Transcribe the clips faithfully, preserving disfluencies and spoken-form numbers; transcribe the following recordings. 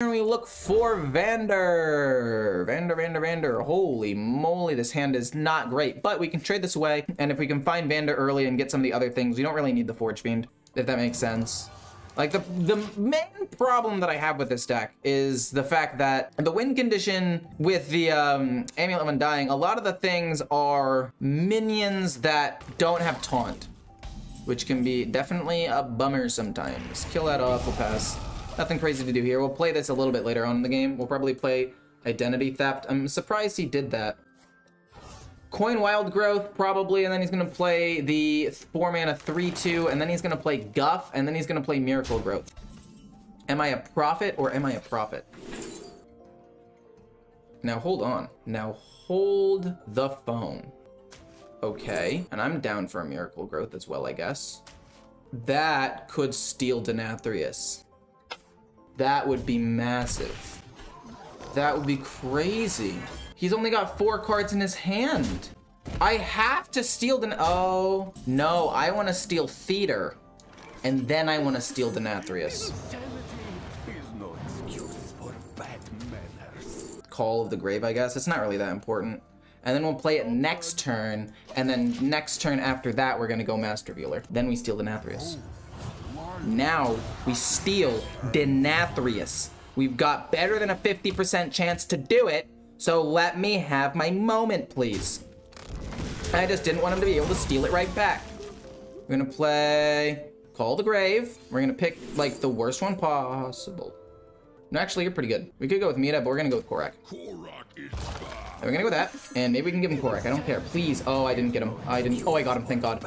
We look for Vander. Vander, Vander, Vander. Holy moly, this hand is not great, but we can trade this away, and if we can find Vander early and get some of the other things, we don't really need the Forge Fiend, if that makes sense. Like, the, the main problem that I have with this deck is the fact that the win condition with the um, Amulet of Undying, a lot of the things are minions that don't have Taunt, which can be definitely a bummer sometimes. Kill that off, we'll pass. Nothing crazy to do here. We'll play this a little bit later on in the game. We'll probably play Identity Theft. I'm surprised he did that. Coin Wild Growth, probably, and then he's going to play the four mana three two, and then he's going to play Guff, and then he's going to play Miracle Growth. Am I a prophet, or am I a prophet? Now, hold on. Now, hold the phone. Okay, and I'm down for a Miracle Growth as well, I guess. That could steal Denathrius. That would be massive. That would be crazy. He's only got four cards in his hand. I have to steal Den- Oh, no, I want to steal Theater. And then I want to steal Denathrius. No excuse for bad manners. Call of the Grave, I guess. It's not really that important. And then we'll play it next turn. And then next turn after that, we're going to go Master Revealer. Then we steal Denathrius. Oh. Now we steal Denathrius. We've got better than a fifty percent chance to do it, so let me have my moment, please. I just didn't want him to be able to steal it right back. We're gonna play Call the Grave. We're gonna pick like the worst one possible. No, actually, you're pretty good. We could go with Mita, but we're gonna go with Kor'rak. Kor'rak is bad. We're gonna go with that, and maybe we can give him Kor'rak. I don't care. Please. Oh, I didn't get him. I didn't. Oh, I got him. Thank God.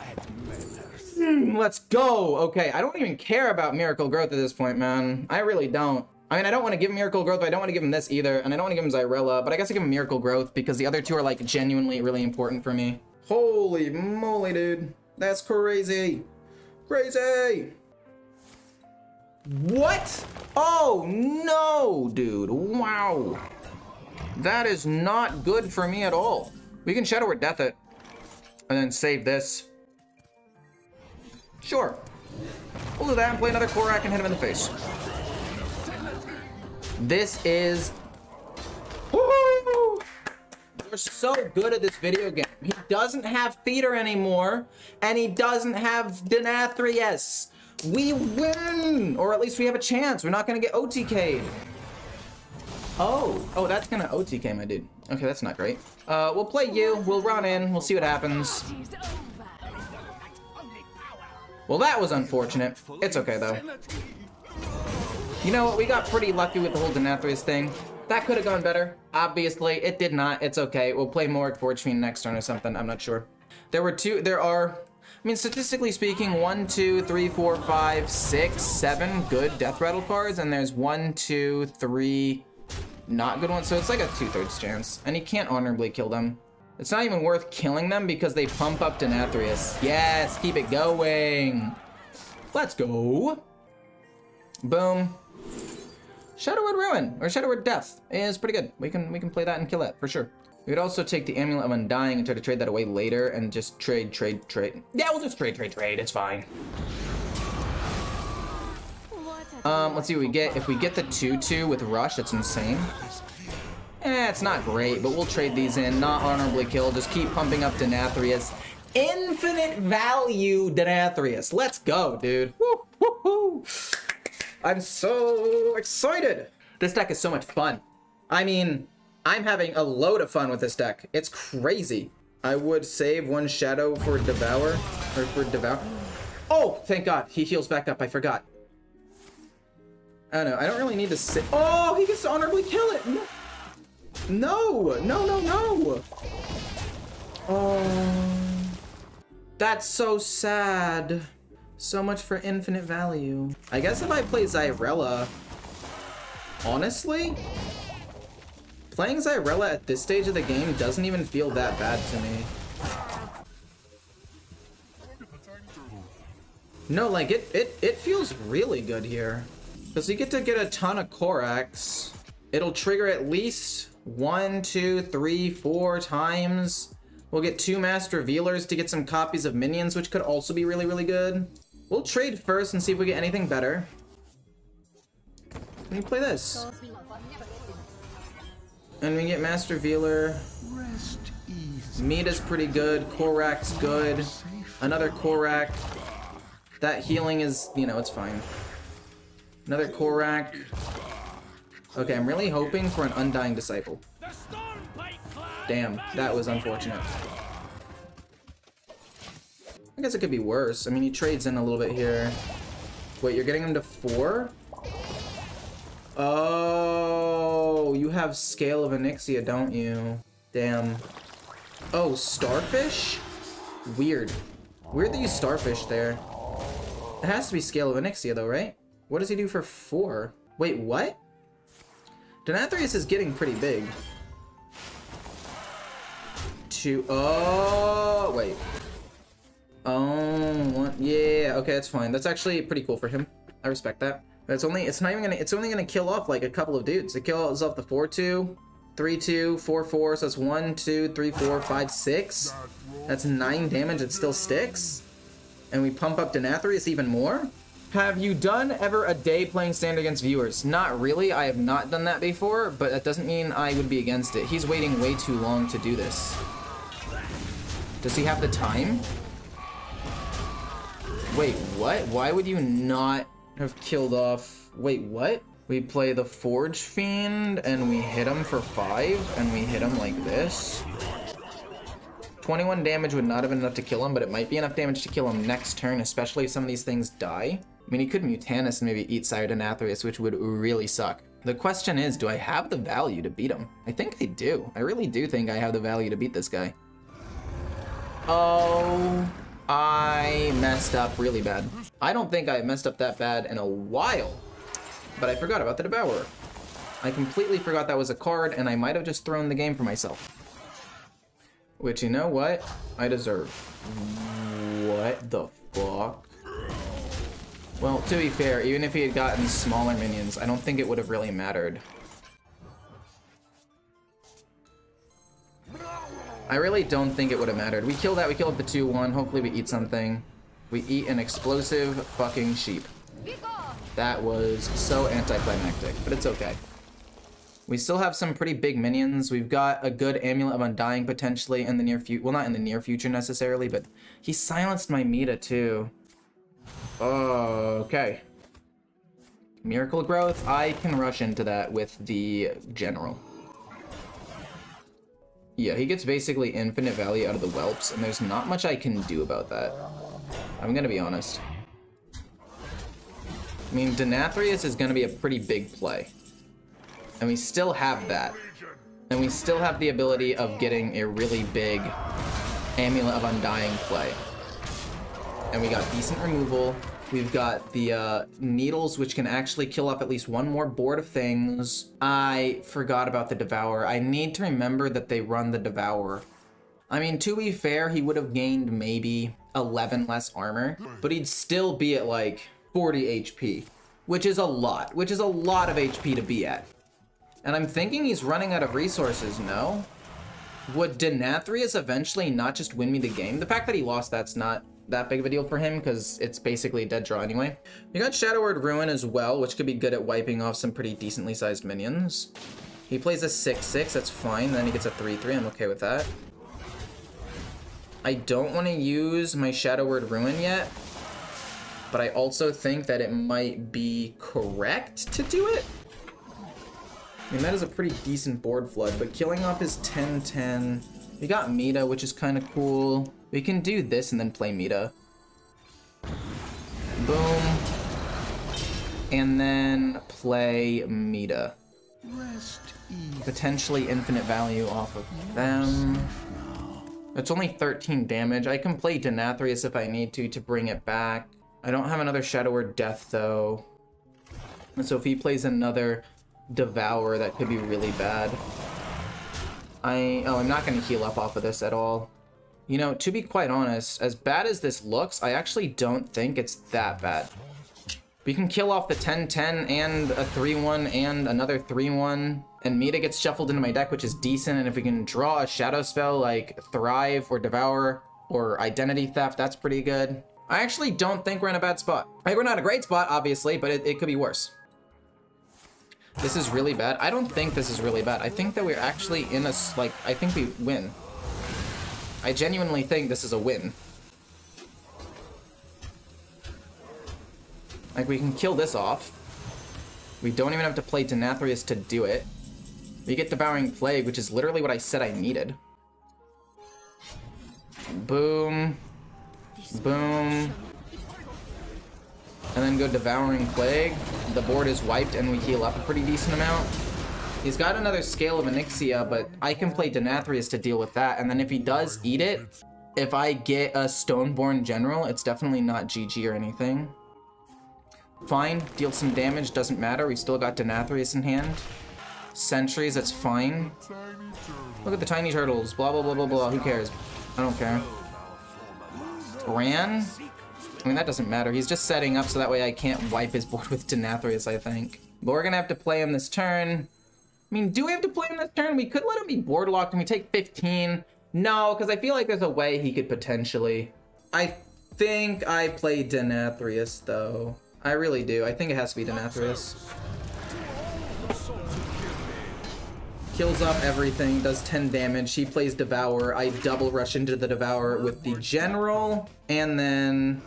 Let's go. Okay, I don't even care about Miracle Growth at this point, man. I really don't. I mean, I don't want to give him Miracle Growth, but I don't want to give him this either, and I don't want to give him Xyrella, but I guess I give him Miracle Growth because the other two are, like, genuinely really important for me. Holy moly, dude. That's crazy. Crazy! What? Oh, no, dude. Wow. That is not good for me at all. We can Shadow Word Death it and then save this. Sure. We'll do that and play another Kor'rak and hit him in the face. This is... Woohoo! We're so good at this video game. He doesn't have Theater anymore, and he doesn't have Denathrius. We win! Or at least we have a chance. We're not going to get O T K'd. Oh. Oh, that's going to O T K, my dude. Okay, that's not great. Uh, we'll play you. We'll run in. We'll see what happens. Well, that was unfortunate. It's okay, though. You know what? We got pretty lucky with the whole Denathrius thing. That could have gone better. Obviously, it did not. It's okay. We'll play more Forge Fiend next turn or something. I'm not sure. There were two... There are... I mean, statistically speaking, one, two, three, four, five, six, seven good Death Rattle cards. And there's one, two, three not good ones. So it's like a two-thirds chance. And you can't honorably kill them. It's not even worth killing them because they pump up Denathrius. Yes, keep it going. Let's go. Boom. Shadow Word Ruin or Shadow Word Death is pretty good. We can we can play that and kill it for sure. We could also take the Amulet of Undying and try to trade that away later and just trade, trade, trade. Yeah, we'll just trade, trade, trade. It's fine. Um, let's see what we get. If we get the two two with Rush, that's insane. Eh, it's not great, but we'll trade these in. Not honorably kill. Just keep pumping up Denathrius. Infinite value Denathrius. Let's go, dude. Woo, woo, woo. I'm so excited. This deck is so much fun. I mean, I'm having a load of fun with this deck. It's crazy. I would save one Shadow for Devourer. Or for Devour. Oh, thank God. He heals back up. I forgot. I don't know. I don't really need to save. Oh, he gets to honorably kill it. No, no, no, no. Oh, that's so sad. So much for infinite value. I guess if I play Xyrella, honestly, playing Xyrella at this stage of the game doesn't even feel that bad to me. No, like it, it, it feels really good here because you get to get a ton of Kor'raks. It'll trigger at least one, two, three, four times. We'll get two Master Revealers to get some copies of minions, which could also be really, really good. We'll trade first and see if we get anything better. We can play this. And we get Master Revealer. Mita's pretty good. Kor'rak's good. Another Kor'rak. That healing is, you know, it's fine. Another Kor'rak. Okay, I'm really hoping for an Undying Disciple. Damn, that was unfortunate. I guess it could be worse. I mean, he trades in a little bit here. Wait, you're getting him to four? Oh, you have Scale of Onyxia, don't you? Damn. Oh, Starfish? Weird. Weird that you Starfish there. It has to be Scale of Onyxia though, right? What does he do for four? Wait, what? Denathrius is getting pretty big. Two. Oh, wait. Oh, one. Yeah, okay, that's fine. That's actually pretty cool for him. I respect that. But it's only, it's not even gonna, it's only gonna kill off like a couple of dudes. It kills off the four two, three two, four four, so that's one, two, three, four, five, six. That's nine damage, it still sticks. And we pump up Denathrius even more. Have you done ever a day playing Standard against viewers? Not really, I have not done that before, but that doesn't mean I would be against it. He's waiting way too long to do this. Does he have the time? Wait, what? Why would you not have killed off? Wait, what? We play the Forge Fiend and we hit him for five and we hit him like this. twenty-one damage would not have been enough to kill him, but it might be enough damage to kill him next turn, especially if some of these things die. I mean, he could Mutanus and maybe eat Sire Denathrius, which would really suck. The question is, do I have the value to beat him? I think I do. I really do think I have the value to beat this guy. Oh, I messed up really bad. I don't think I messed up that bad in a while, but I forgot about the Devourer. I completely forgot that was a card, and I might have just thrown the game for myself. Which, you know what? I deserve. What the fuck? Well, to be fair, even if he had gotten smaller minions, I don't think it would have really mattered. I really don't think it would have mattered. We kill that, we kill the two one, hopefully we eat something. We eat an explosive fucking sheep. That was so anticlimactic, but it's okay. We still have some pretty big minions. We've got a good Amulet of Undying potentially in the near future. Well, not in the near future necessarily, but he silenced my Mita too. Oh, okay. Miracle Growth. I can rush into that with the General. Yeah, he gets basically infinite value out of the whelps, and there's not much I can do about that. I'm gonna be honest. I mean, Denathrius is gonna be a pretty big play. And we still have that. And we still have the ability of getting a really big Amulet of Undying play. And we got decent removal. We've got the uh, Needles, which can actually kill off at least one more board of things. I forgot about the Devourer. I need to remember that they run the Devourer. I mean, to be fair, he would have gained maybe eleven less armor, but he'd still be at like forty H P, which is a lot, which is a lot of H P to be at. And I'm thinking he's running out of resources, no? Would Denathrius eventually not just win me the game? The fact that he lost, that's not that big of a deal for him because it's basically a dead draw anyway. We got Shadow Word Ruin as well, which could be good at wiping off some pretty decently sized minions. He plays a six six, that's fine. Then he gets a three three, I'm okay with that. I don't want to use my Shadow Word Ruin yet, but I also think that it might be correct to do it. I mean, that is a pretty decent board flood, but killing off his ten ten. We got Mita, which is kind of cool. We can do this and then play Mita. Boom. And then play Mita. Potentially infinite value off of them. It's only thirteen damage. I can play Denathrius if I need to, to bring it back. I don't have another Shadow Word Death, though. And so if he plays another Devourer, that could be really bad. I oh I'm not gonna heal up off of this at all. You know, to be quite honest, as bad as this looks, I actually don't think it's that bad. We can kill off the ten ten and a three one and another three one, and Mita gets shuffled into my deck, which is decent. And if we can draw a shadow spell like Thrive or Devour or Identity Theft, that's pretty good. I actually don't think we're in a bad spot. Right, we're not a great spot, obviously, but it, it could be worse. This is really bad. I don't think this is really bad. I think that we're actually in a, like, I think we win. I genuinely think this is a win. Like, we can kill this off. We don't even have to play Denathrius to do it. We get Devouring Plague, which is literally what I said I needed. Boom. Boom. And then go Devouring Plague. The board is wiped and we heal up a pretty decent amount. He's got another Scale of Onyxia, but I can play Denathrius to deal with that. And then if he does eat it, if I get a Stoneborn General, it's definitely not G G or anything. Fine. Deal some damage. Doesn't matter. We still got Denathrius in hand. Sentries. That's fine. Look at the tiny turtles. Blah, blah, blah, blah, blah. Who cares? I don't care. Bran? I mean, that doesn't matter. He's just setting up so that way I can't wipe his board with Denathrius, I think. But we're going to have to play him this turn. I mean, do we have to play him this turn? We could let him be board locked and we take fifteen. No, because I feel like there's a way he could potentially... I think I play Denathrius, though. I really do. I think it has to be Denathrius. Kills off everything, does ten damage. He plays Devourer. I double rush into the Devourer with the General. And then,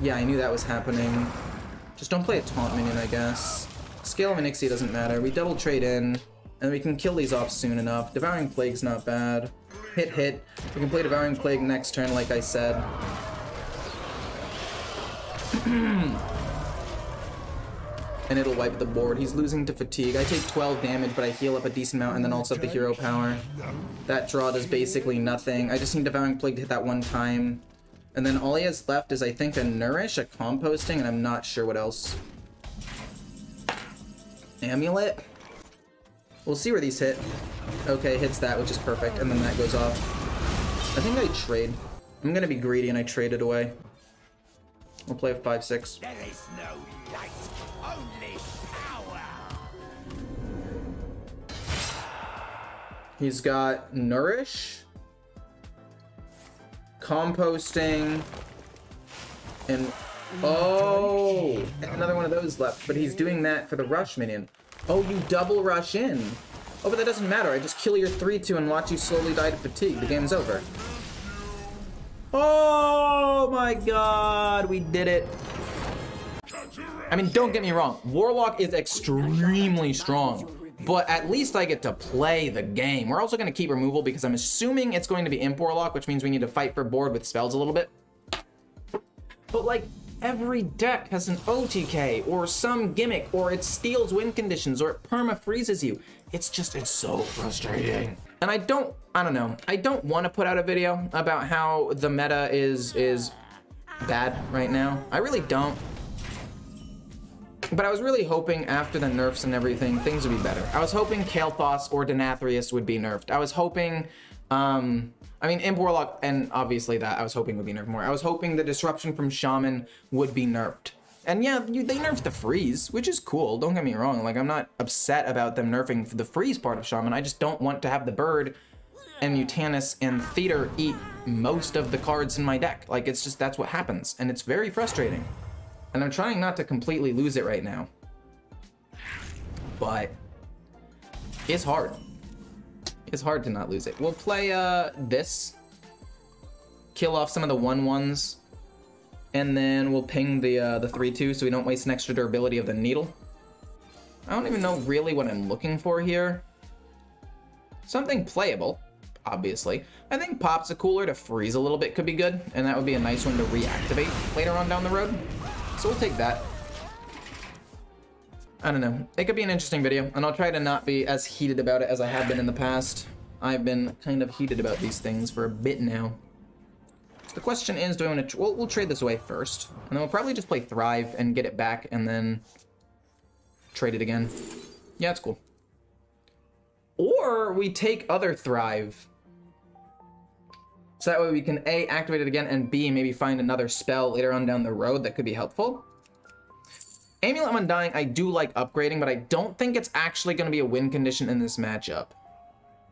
yeah, I knew that was happening. Just don't play a taunt minion, I guess. Scale of Onyxia doesn't matter. We double trade in, and we can kill these off soon enough. Devouring Plague's not bad. Hit, hit. We can play Devouring Plague next turn, like I said. And it'll wipe the board. He's losing to fatigue. I take twelve damage, but I heal up a decent amount and then also up the hero power. That draw does basically nothing. I just need Devouring Plague to hit that one time. And then all he has left is, I think, a Nourish, a Composting, and I'm not sure what else. Amulet? We'll see where these hit. Okay, hits that, which is perfect, and then that goes off. I think I trade. I'm gonna be greedy and I trade it away. We'll play a five six. There is no light, only power. He's got Nourish, Composting, and oh, and another one of those left, but he's doing that for the rush minion. Oh, you double rush in. Oh, but that doesn't matter. I just kill your three two and watch you slowly die to fatigue. The game's over. Oh my god, we did it. I mean, don't get me wrong, Warlock is extremely strong, but at least I get to play the game. We're also going to keep removal because I'm assuming it's going to be Imp Warlock, which means we need to fight for board with spells a little bit. But like, every deck has an O T K or some gimmick, or it steals win conditions, or it perma freezes you. It's just, it's so frustrating. And I don't, I don't know. I don't want to put out a video about how the meta is is bad right now. I really don't. But I was really hoping after the nerfs and everything, things would be better. I was hoping Kael'thas or Denathrius would be nerfed. I was hoping, um, I mean, Imp Warlock, and obviously that I was hoping would be nerfed more. I was hoping the disruption from Shaman would be nerfed. And yeah, you, they nerfed the freeze, which is cool. Don't get me wrong. Like, I'm not upset about them nerfing the freeze part of Shaman. I just don't want to have the bird and Mutanus and Theater eat most of the cards in my deck. Like, it's just, that's what happens. And it's very frustrating. And I'm trying not to completely lose it right now. But it's hard. It's hard to not lose it. We'll play uh, this. Kill off some of the one ones. And then we'll ping the uh, the three two so we don't waste an extra durability of the needle. I don't even know really what I'm looking for here. Something playable, obviously. I think Popsicooler to freeze a little bit could be good, and that would be a nice one to reactivate later on down the road. So we'll take that. I don't know. It could be an interesting video, and I'll try to not be as heated about it as I have been in the past. I've been kind of heated about these things for a bit now. So the question is, do I want to... Tr well, we'll trade this away first. And then we'll probably just play Thrive and get it back and then trade it again. Yeah, it's cool. Or we take other Thrive. So that way we can A, activate it again, and B, maybe find another spell later on down the road that could be helpful. Amulet of Undying, I do like upgrading, but I don't think it's actually going to be a win condition in this matchup.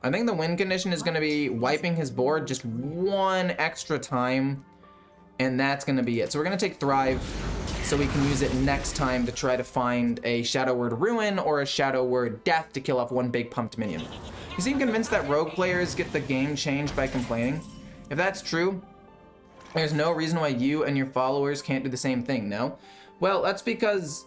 I think the win condition is going to be wiping his board just one extra time, and that's going to be it. So we're going to take Thrive, so we can use it next time to try to find a Shadow Word Ruin or a Shadow Word Death to kill off one big pumped minion. You seem convinced that Rogue players get the game changed by complaining? If that's true, there's no reason why you and your followers can't do the same thing, no? Well, that's because...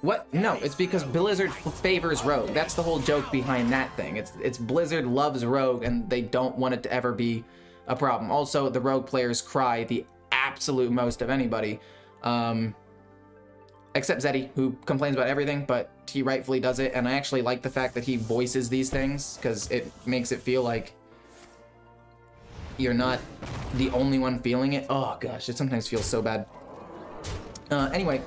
What? No, it's because Blizzard favors Rogue. That's the whole joke behind that thing. It's, it's Blizzard loves Rogue, and they don't want it to ever be a problem. Also, the Rogue players cry the absolute most of anybody. Um, except Zeddy, who complains about everything, but he rightfully does it. And I actually like the fact that he voices these things, because it makes it feel like you're not the only one feeling it. Oh gosh, it sometimes feels so bad. Uh, anyway.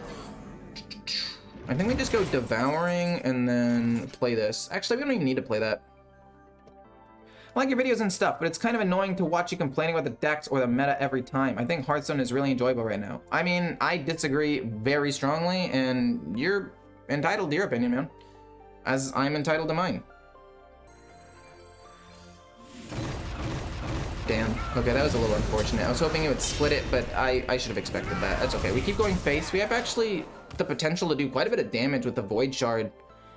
I think we just go Devouring and then play this. Actually, we don't even need to play that. I like your videos and stuff, but it's kind of annoying to watch you complaining about the decks or the meta every time. I think Hearthstone is really enjoyable right now. I mean, I disagree very strongly, and you're entitled to your opinion, man. As I'm entitled to mine. Damn. Okay, that was a little unfortunate. I was hoping it would split it, but I, I should have expected that. That's okay. We keep going face. We have actually... the potential to do quite a bit of damage with the Void Shard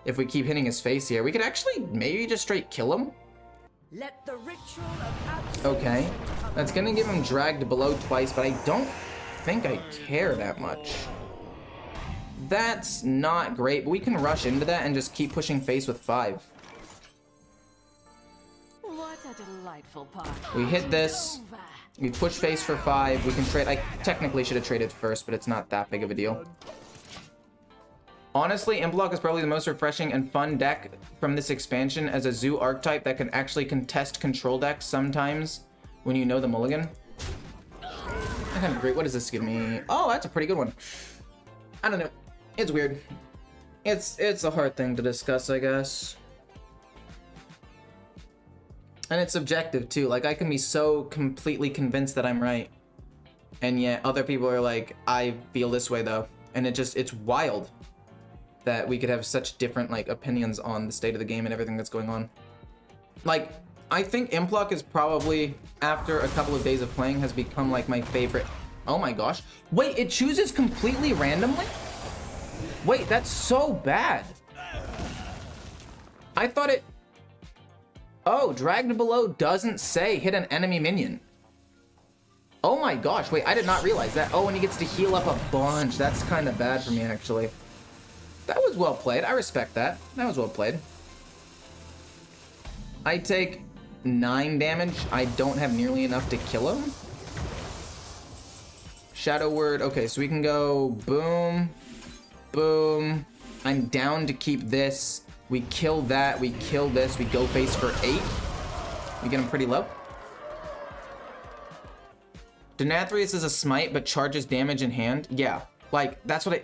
if we keep hitting his face here. We could actually maybe just straight kill him. Let the ritual of okay. That's gonna give him Dragged Below twice, but I don't think I care that much. That's not great, but we can rush into that and just keep pushing face with five. What a delightful part. We hit this. We push face for five. We can trade. I technically should have traded first, but it's not that big of a deal. Honestly, Imp Warlock is probably the most refreshing and fun deck from this expansion as a zoo archetype that can actually contest control decks sometimes when you know the mulligan. I kind of agree. What does this give me? Oh, that's a pretty good one. I don't know. It's weird. It's it's a hard thing to discuss, I guess. And it's subjective, too. Like, I can be so completely convinced that I'm right. And yet other people are like, I feel this way, though. And it just, it's wild that we could have such different, like, opinions on the state of the game and everything that's going on. Like, I think Imp Warlock is probably, after a couple of days of playing, has become, like, my favorite. Oh my gosh. Wait, it chooses completely randomly? Wait, that's so bad. I thought it... Oh, Dragged Below doesn't say hit an enemy minion. Oh my gosh, wait, I did not realize that. Oh, and he gets to heal up a bunch. That's kind of bad for me, actually. That was well played. I respect that. That was well played. I take nine damage. I don't have nearly enough to kill him. Shadow Word. Okay, so we can go boom, boom. I'm down to keep this. We kill that. We kill this. We go face for eight. We get him pretty low. Denathrius is a smite, but charges damage in hand. Yeah, like, that's what I...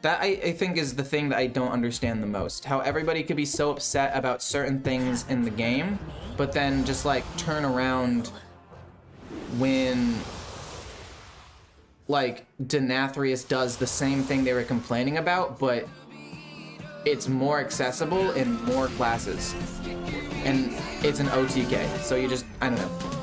That, I, I think, is the thing that I don't understand the most. How everybody could be so upset about certain things in the game, but then just, like, turn around when, like, Denathrius does the same thing they were complaining about, but it's more accessible in more classes. And it's an O T K, so you just, I don't know.